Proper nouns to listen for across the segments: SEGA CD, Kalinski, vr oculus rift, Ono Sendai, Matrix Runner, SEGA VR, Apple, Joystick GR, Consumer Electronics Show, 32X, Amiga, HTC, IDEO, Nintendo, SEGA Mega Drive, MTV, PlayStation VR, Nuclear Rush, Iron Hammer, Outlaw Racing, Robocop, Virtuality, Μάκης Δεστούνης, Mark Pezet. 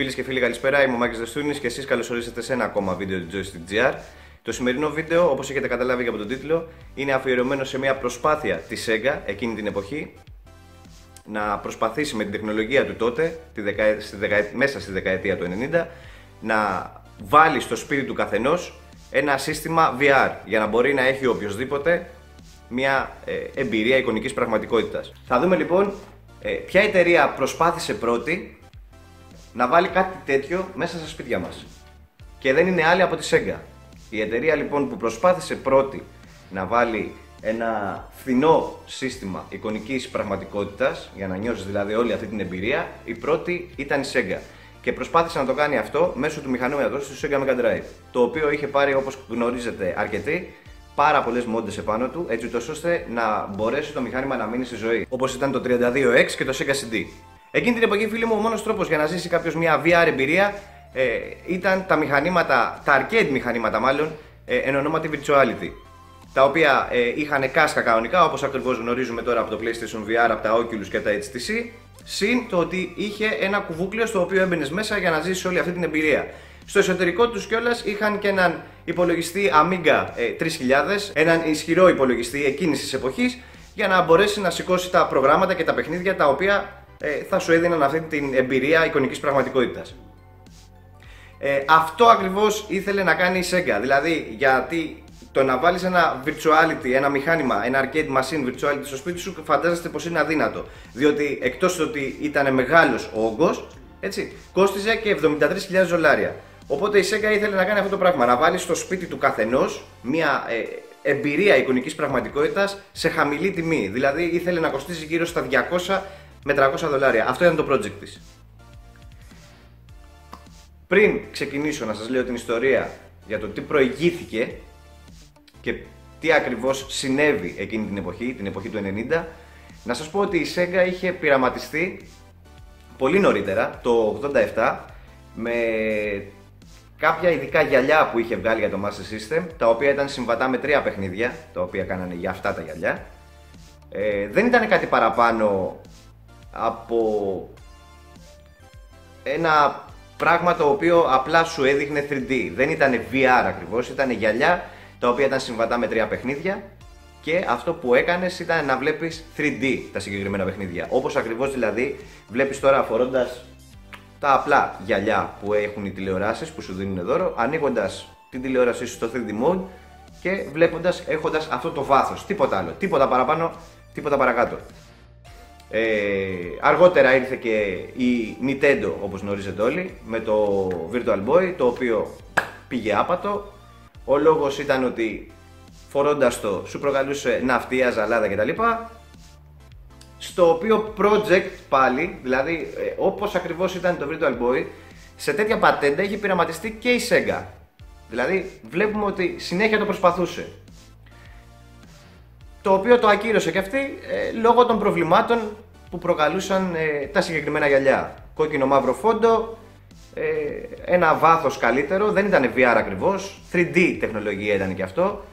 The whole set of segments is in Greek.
Φίλες και φίλοι, καλησπέρα. Είμαι ο Μάκης Δεστούνης και εσείς καλωσορίσατε σε ένα ακόμα βίντεο του Joystick GR. Το σημερινό βίντεο, όπως έχετε καταλάβει και από τον τίτλο, είναι αφιερωμένο σε μια προσπάθεια της SEGA εκείνη την εποχή να προσπαθήσει με την τεχνολογία του τότε, μέσα στη δεκαετία του 90, να βάλει στο σπίτι του καθενός ένα σύστημα VR για να μπορεί να έχει οποιοδήποτε μια εμπειρία εικονικής πραγματικότητας. Θα δούμε λοιπόν ποια εταιρεία προσπάθησε πρώτη να βάλει κάτι τέτοιο μέσα στα σπίτια μας. Και δεν είναι άλλη από τη SEGA. Η εταιρεία λοιπόν που προσπάθησε πρώτη να βάλει ένα φθηνό σύστημα εικονικής πραγματικότητας, για να νιώσεις δηλαδή όλη αυτή την εμπειρία, η πρώτη ήταν η SEGA. Και προσπάθησε να το κάνει αυτό μέσω του μηχανήματος του SEGA Mega Drive, το οποίο είχε πάρει, όπως γνωρίζετε αρκετοί, πάρα πολλές μόντες επάνω του, έτσι ώστε να μπορέσει το μηχάνημα να μείνει στη ζωή, όπως ήταν το 32X και το SEGA CD. Εκείνη την εποχή, φίλοι μου, ο μόνος τρόπος για να ζήσει κάποιος μια VR εμπειρία ήταν τα μηχανήματα, τα arcade μηχανήματα μάλλον, εν ονόματι Virtuality, τα οποία είχαν κάσκα κανονικά, όπως ακριβώς γνωρίζουμε τώρα από το PlayStation VR, από τα Oculus και τα HTC, συν το ότι είχε ένα κουβούκλιο στο οποίο έμπαινες μέσα για να ζήσεις όλη αυτή την εμπειρία. Στο εσωτερικό τους κιόλας είχαν και έναν υπολογιστή Amiga 3000, έναν ισχυρό υπολογιστή εκείνης της εποχής, για να μπορέσει να σηκώσει τα προγράμματα και τα παιχνίδια τα οποία θα σου έδιναν αυτή την εμπειρία εικονικής πραγματικότητας. Αυτό ακριβώς ήθελε να κάνει η SEGA, δηλαδή γιατί το να βάλεις ένα virtuality, ένα μηχάνημα, ένα arcade machine virtuality στο σπίτι σου, φαντάζεστε πως είναι αδύνατο, διότι εκτός ότι ήταν μεγάλος ο όγκος, έτσι, κόστιζε και $73.000. Οπότε η SEGA ήθελε να κάνει αυτό το πράγμα, να βάλει στο σπίτι του καθενός μια εμπειρία εικονικής πραγματικότητας σε χαμηλή τιμή. Δηλαδή ήθελε να κοστίζει γύρω στα $200 με $300. Αυτό ήταν το project της. Πριν ξεκινήσω να σας λέω την ιστορία για το τι προηγήθηκε και τι ακριβώς συνέβη εκείνη την εποχή του 90, να σας πω ότι η SEGA είχε πειραματιστεί πολύ νωρίτερα, το 87, με κάποια ειδικά γυαλιά που είχε βγάλει για το Master System, τα οποία ήταν συμβατά με 3 παιχνίδια, τα οποία κάνανε για αυτά τα γυαλιά. Δεν ήταν κάτι παραπάνω από ένα πράγμα το οποίο απλά σου έδειχνε 3D. Δεν ήταν VR ακριβώς, ήταν γυαλιά τα οποία ήταν συμβατά με 3 παιχνίδια και αυτό που έκανες ήταν να βλέπεις 3D τα συγκεκριμένα παιχνίδια. Όπως ακριβώς δηλαδή βλέπεις τώρα αφορώντας τα απλά γυαλιά που έχουν οι τηλεοράσεις που σου δίνουν δώρο, ανοίγοντας την τηλεόρασή σου στο 3D mode και βλέποντας, έχοντας αυτό το βάθος, τίποτα άλλο, τίποτα παραπάνω, τίποτα παρακάτω. Αργότερα ήρθε και η Nintendo, όπως γνωρίζετε όλοι, με το Virtual Boy, το οποίο πήγε άπατο. Ο λόγος ήταν ότι φορώντας το σου προκαλούσε ναυτία, ζαλάδα κτλ. Στο οποίο project πάλι, δηλαδή όπως ακριβώς ήταν το Virtual Boy, σε τέτοια πατέντα είχε πειραματιστεί και η SEGA. Δηλαδή βλέπουμε ότι συνέχεια το προσπαθούσε, το οποίο το ακύρωσε και αυτή λόγω των προβλημάτων που προκαλούσαν τα συγκεκριμένα γυαλιά. Κόκκινο μαύρο φόντο, ένα βάθος καλύτερο, δεν ήταν VR ακριβώς, 3D τεχνολογία ήταν και αυτό,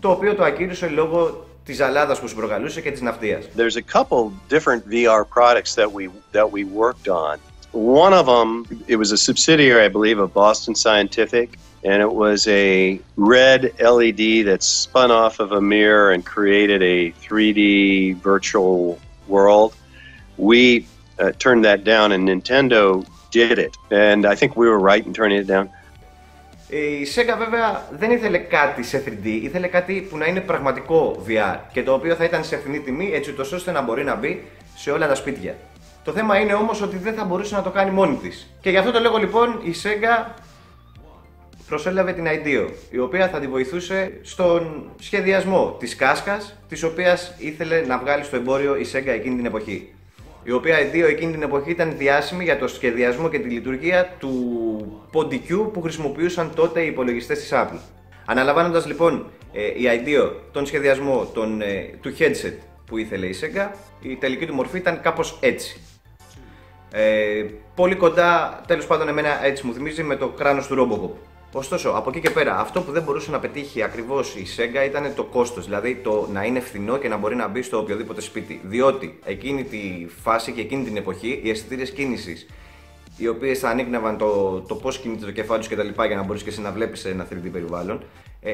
το οποίο το ακύρωσε λόγω της ζαλάδας που σου προκαλούσε και της ναυτίας. There's a couple different VR products that we worked on. One of them, it was a subsidiary, I believe, of Boston Scientific. And it was a red LED that spun off of a mirror and created a 3D virtual world. We turned that down and Nintendo did it. And I think we were right in turning it down. Η SEGA βέβαια δεν ήθελε κάτι σε 3D, ήθελε κάτι που να είναι πραγματικό VR και το οποίο θα ήταν σε φθηνή τιμή, έτσι ώστε να μπορεί να μπει σε όλα τα σπίτια. Το θέμα είναι όμως ότι δεν θα μπορούσε να το κάνει μόνη της. Και γι' αυτό το λόγο λοιπόν η SEGA προσέλαβε την IDEO, η οποία θα τη βοηθούσε στον σχεδιασμό της κάσκας, της οποίας ήθελε να βγάλει στο εμπόριο η SEGA εκείνη την εποχή. Η οποία IDEO εκείνη την εποχή ήταν διάσημη για το σχεδιασμό και τη λειτουργία του ποντικού που χρησιμοποιούσαν τότε οι υπολογιστές της Apple. Αναλαμβάνοντας λοιπόν η IDEO τον σχεδιασμό του headset που ήθελε η SEGA, η τελική του μορφή ήταν κάπως έτσι. Πολύ κοντά, τέλος πάντων εμένα έτσι μου θυμίζει, με το κράνος του Robocop. Ωστόσο, από εκεί και πέρα, αυτό που δεν μπορούσε να πετύχει ακριβώς η SEGA ήταν το κόστος, δηλαδή το να είναι φθηνό και να μπορεί να μπει στο οποιοδήποτε σπίτι. Διότι εκείνη τη φάση και εκείνη την εποχή οι αισθητήρες κίνησης οι οποίες θα ανείπνευαν το πώς κινείται το κεφάλι σου κτλ. Για να μπορείς και εσύ να βλέπεις ένα 3D περιβάλλον,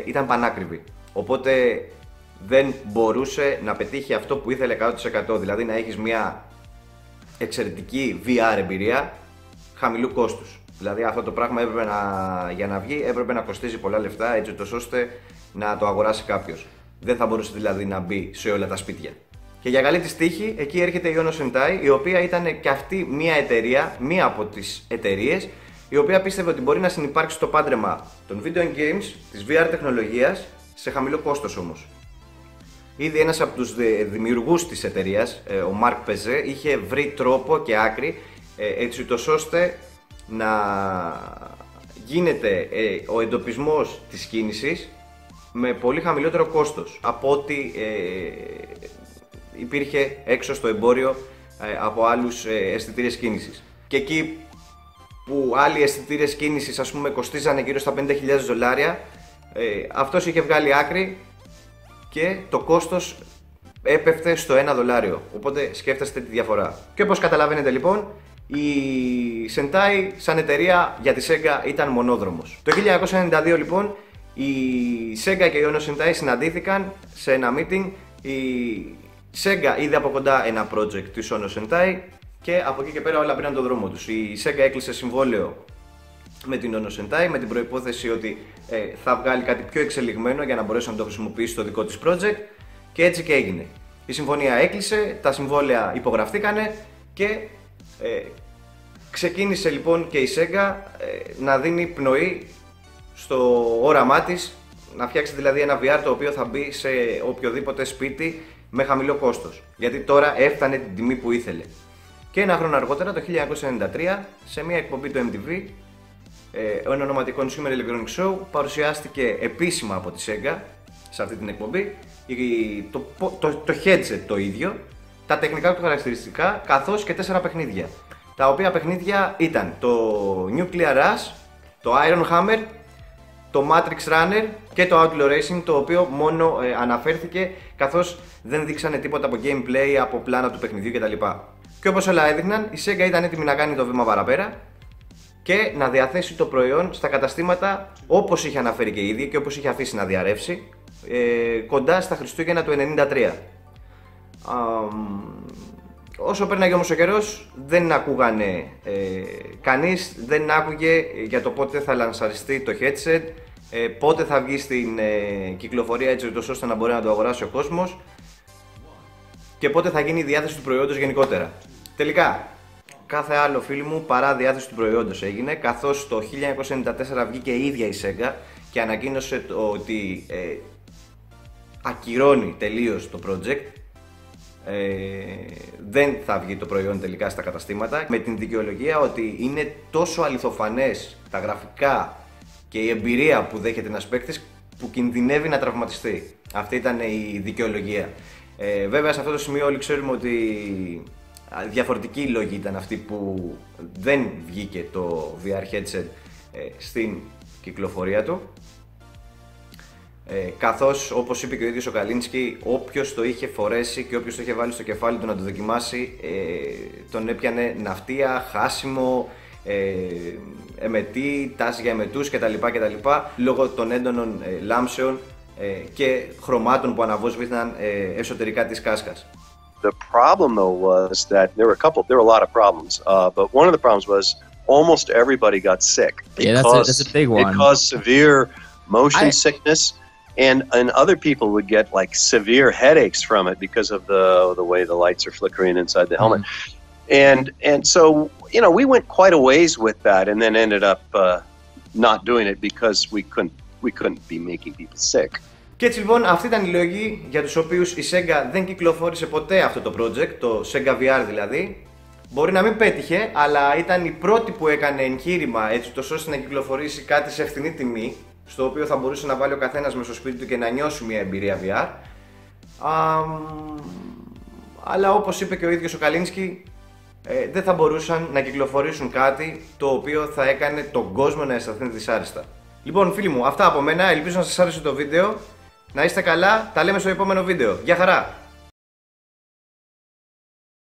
ήταν πανάκριβη. Οπότε δεν μπορούσε να πετύχει αυτό που ήθελε 100%. Δηλαδή να έχεις μια εξαιρετική VR εμπειρία χαμηλού κόστους. Δηλαδή αυτό το πράγμα έπρεπε για να βγει έπρεπε να κοστίζει πολλά λεφτά έτσι ώστε να το αγοράσει κάποιος. Δεν θα μπορούσε δηλαδή να μπει σε όλα τα σπίτια. Και για καλή της τύχη, εκεί έρχεται η Ono Sendai, η οποία ήταν και αυτή μια εταιρεία, μία από τις εταιρείες, η οποία πίστευε ότι μπορεί να συνυπάρξει το πάντρεμα των video games, της VR τεχνολογίας, σε χαμηλό κόστος όμως. Ήδη ένας από τους δημιουργούς της εταιρείας, ο Mark Pezet, είχε βρει τρόπο και άκρη, έτσι ώστε να γίνεται ο εντοπισμός της κίνησης με πολύ χαμηλότερο κόστος από ότι υπήρχε έξω στο εμπόριο από άλλους αισθητήρες κίνησης. Και εκεί που άλλοι αισθητήρες κίνησης, ας πούμε, κοστίζανε γύρω στα $50,000, αυτός είχε βγάλει άκρη και το κόστος έπεφτε στο $1. Οπότε σκέφτεστε τη διαφορά. Και όπως καταλαβαίνετε λοιπόν, η Sendai σαν εταιρεία για τη SEGA ήταν μονόδρομος. Το 1992 λοιπόν η SEGA και η Ono Sendai συναντήθηκαν σε ένα meeting. Η SEGA είδε από κοντά ένα project της Ono Sendai και από εκεί και πέρα όλα πήραν τον δρόμο τους. Η SEGA έκλεισε συμβόλαιο με την Ono Sendai με την προϋπόθεση ότι θα βγάλει κάτι πιο εξελιγμένο για να μπορέσει να το χρησιμοποιήσει στο δικό της project, και έτσι και έγινε. Η συμφωνία έκλεισε, τα συμβόλαια υπογραφτήκανε και ξεκίνησε λοιπόν και η SEGA να δίνει πνοή στο όραμά της, να φτιάξει δηλαδή ένα VR το οποίο θα μπει σε οποιοδήποτε σπίτι με χαμηλό κόστος, γιατί τώρα έφτανε την τιμή που ήθελε. Και ένα χρόνο αργότερα, το 1993, σε μια εκπομπή του MTV, εν ονόματι Consumer Electronics Show, παρουσιάστηκε επίσημα από τη SEGA σε αυτή την εκπομπή το headset το ίδιο, τα τεχνικά του χαρακτηριστικά, καθώς και 4 παιχνίδια, τα οποία παιχνίδια ήταν το Nuclear Rush, το Iron Hammer, το Matrix Runner και το Outlaw Racing, το οποίο μόνο αναφέρθηκε, καθώς δεν δείξανε τίποτα από gameplay, από πλάνα του παιχνιδιού κτλ. Και όπως όλα έδειχναν, η SEGA ήταν έτοιμη να κάνει το βήμα παραπέρα και να διαθέσει το προϊόν στα καταστήματα, όπως είχε αναφέρει και η ίδια και όπως είχε αφήσει να διαρρεύσει, κοντά στα Χριστούγεννα του 1993. Όσο πέρναγε όμως ο καιρός, δεν ακούγανε κανείς, δεν άκουγε για το πότε θα λανσαριστεί το headset, πότε θα βγει στην κυκλοφορία έτσι ώστε να μπορεί να το αγοράσει ο κόσμος και πότε θα γίνει η διάθεση του προϊόντος γενικότερα. Τελικά, κάθε άλλο φίλοι μου παρά διάθεση του προϊόντος έγινε, καθώς το 1994 βγήκε η ίδια η SEGA και ανακοίνωσε ότι ακυρώνει τελείως το project. Δεν θα βγει το προϊόν τελικά στα καταστήματα, με την δικαιολογία ότι είναι τόσο αληθοφανές τα γραφικά και η εμπειρία που δέχεται ένας παίκτης που κινδυνεύει να τραυματιστεί. Αυτή ήταν η δικαιολογία. Βέβαια σε αυτό το σημείο όλοι ξέρουμε ότι διαφορετικοί λόγοι ήταν αυτοί που δεν βγήκε το VR headset στην κυκλοφορία του, καθώς όπως είπε και ο ίδιος ο Καλίνσκι, όποιος το είχε φορέσει και όποιος το είχε βάλει στο κεφάλι του να το δοκιμάσει, τον έπιανε ναυτία, χάσιμο, εμετή, τάση για εμετούς κτλ. Λόγω των έντονων λάμψεων και χρωμάτων που αναβόσβηθαν εσωτερικά της κάσκας. The problem though was that there were a lot of problems, but one of the problems was almost everybody got sick. Yeah, that's a big one. It caused severe motion sickness. And other people would get like severe headaches from it because of the way the lights are flickering inside the helmet. Mm-hmm. And so, you know, we went quite a ways with that and then ended up not doing it because we couldn't be making people sick. Και έτσι λοιπόν αυτή ήταν η λόγη για τους οποίους η SEGA δεν κυκλοφόρησε ποτέ αυτό το project, το SEGA VR δηλαδή. Μπορεί να μην πέτυχε, αλλά ήταν η πρώτη που έκανε εγχείρημα έτσι ώστε να κυκλοφορήσει κάτι σε φθηνή τιμή, στο οποίο θα μπορούσε να βάλει ο καθένας μέσα στο σπίτι του και να νιώσει μια εμπειρία VR. Αλλά όπως είπε και ο ίδιος ο Καλίνσκι, δεν θα μπορούσαν να κυκλοφορήσουν κάτι το οποίο θα έκανε τον κόσμο να αισθανθεί δυσάρεστα. Λοιπόν φίλοι μου, αυτά από μένα, ελπίζω να σας άρεσε το βίντεο, να είστε καλά, τα λέμε στο επόμενο βίντεο. Γεια χαρά!